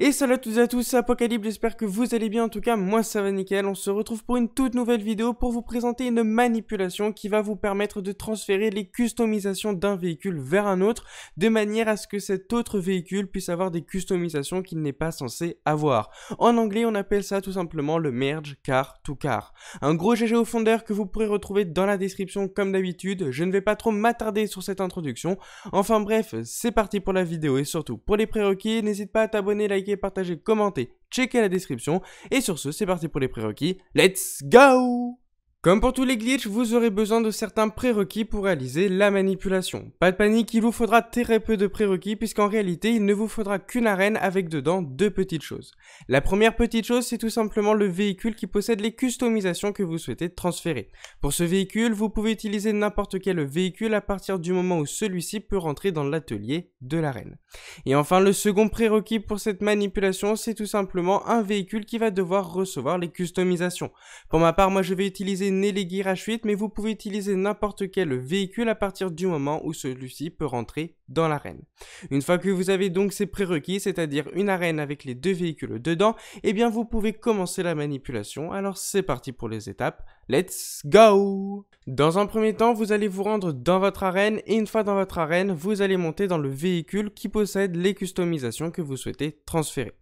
Et salut à toutes et à tous, c'est Apokalypt, j'espère que vous allez bien, en tout cas moi ça va nickel. On se retrouve pour une toute nouvelle vidéo pour vous présenter une manipulation qui va vous permettre de transférer les customisations d'un véhicule vers un autre, de manière à ce que cet autre véhicule puisse avoir des customisations qu'il n'est pas censé avoir. En anglais on appelle ça tout simplement le Merge Car to Car. Un gros GG au fondeur que vous pourrez retrouver dans la description comme d'habitude, je ne vais pas trop m'attarder sur cette introduction. Enfin bref, c'est parti pour la vidéo et surtout pour les prérequis, n'hésite pas à t'abonner, liker, partager, commenter, checker la description. Et sur ce, c'est parti pour les prérequis. Let's go! Comme pour tous les glitches, vous aurez besoin de certains prérequis pour réaliser la manipulation. Pas de panique, il vous faudra très peu de prérequis puisqu'en réalité, il ne vous faudra qu'une arène avec dedans deux petites choses. La première petite chose, c'est tout simplement le véhicule qui possède les customisations que vous souhaitez transférer. Pour ce véhicule, vous pouvez utiliser n'importe quel véhicule à partir du moment où celui-ci peut rentrer dans l'atelier de l'arène. Et enfin, le second prérequis pour cette manipulation, c'est tout simplement un véhicule qui va devoir recevoir les customisations. Pour ma part, moi je vais utiliser Elegy RH8, mais vous pouvez utiliser n'importe quel véhicule à partir du moment où celui-ci peut rentrer dans l'arène. Une fois que vous avez donc ces prérequis, c'est-à-dire une arène avec les deux véhicules dedans, et bien vous pouvez commencer la manipulation. Alors c'est parti pour les étapes. Let's go! Dans un premier temps, vous allez vous rendre dans votre arène et une fois dans votre arène, vous allez monter dans le véhicule qui possède les customisations que vous souhaitez transférer.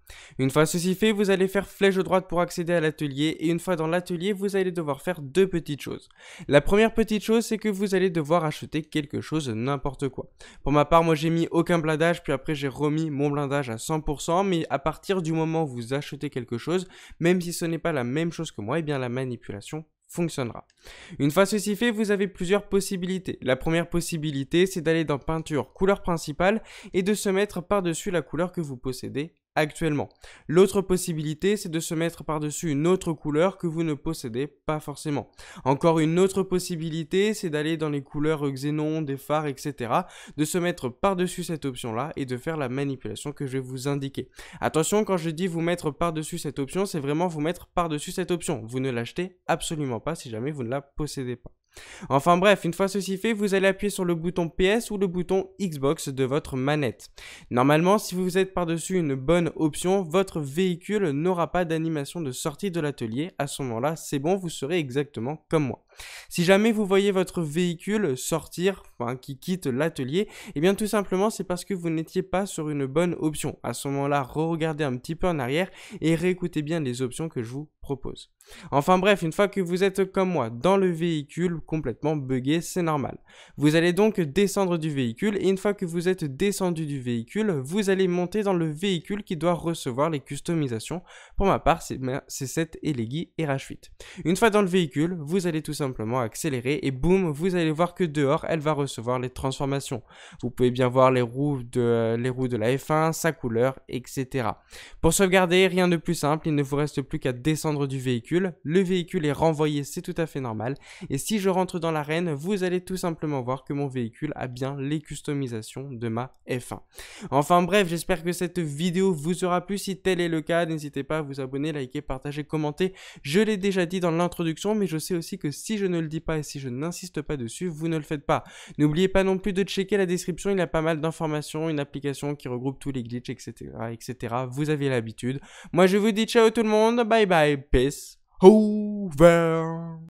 Une fois ceci fait, vous allez faire flèche droite pour accéder à l'atelier et une fois dans l'atelier, vous allez devoir faire deux petites choses. La première petite chose, c'est que vous allez devoir acheter quelque chose, n'importe quoi. Pour ma part, moi j'ai mis aucun blindage, puis après j'ai remis mon blindage à 100%, mais à partir du moment où vous achetez quelque chose, même si ce n'est pas la même chose que moi, et bien la manipulation fonctionnera. Une fois ceci fait, vous avez plusieurs possibilités. La première possibilité, c'est d'aller dans peinture couleur principale et de se mettre par-dessus la couleur que vous possédez actuellement. L'autre possibilité, c'est de se mettre par-dessus une autre couleur que vous ne possédez pas forcément. Encore une autre possibilité, c'est d'aller dans les couleurs xénon, des phares, etc. De se mettre par-dessus cette option-là et de faire la manipulation que je vais vous indiquer. Attention, quand je dis vous mettre par-dessus cette option, c'est vraiment vous mettre par-dessus cette option. Vous ne l'achetez absolument pas si jamais vous ne la possédez pas. Enfin bref, une fois ceci fait, vous allez appuyer sur le bouton PS ou le bouton Xbox de votre manette. Normalement, si vous êtes par-dessus une bonne option, votre véhicule n'aura pas d'animation de sortie de l'atelier. À ce moment-là, c'est bon, vous serez exactement comme moi. Si jamais vous voyez votre véhicule sortir, enfin, qui quitte l'atelier, eh bien tout simplement, c'est parce que vous n'étiez pas sur une bonne option. À ce moment-là, re-regardez un petit peu en arrière et réécoutez bien les options que je vous propose. Enfin bref, une fois que vous êtes comme moi dans le véhicule complètement buggé, c'est normal. Vous allez donc descendre du véhicule et une fois que vous êtes descendu du véhicule, vous allez monter dans le véhicule qui doit recevoir les customisations. Pour ma part, c'est cette Elegy RH8. Une fois dans le véhicule, vous allez tout simplement accélérer et boum, vous allez voir que dehors, elle va recevoir les transformations. Vous pouvez bien voir les roues de la F1, sa couleur, etc. Pour sauvegarder, rien de plus simple, il ne vous reste plus qu'à descendre du véhicule. Le véhicule est renvoyé, c'est tout à fait normal. Et si je rentre dans l'arène, vous allez tout simplement voir que mon véhicule a bien les customisations de ma F1. Enfin bref, j'espère que cette vidéo vous aura plu. Si tel est le cas, n'hésitez pas à vous abonner, liker, partager, commenter. Je l'ai déjà dit dans l'introduction, mais je sais aussi que si je ne le dis pas et si je n'insiste pas dessus, vous ne le faites pas. N'oubliez pas non plus de checker la description, il y a pas mal d'informations, une application qui regroupe tous les glitches, etc. etc. Vous avez l'habitude. Moi je vous dis ciao tout le monde, bye bye, peace. Over.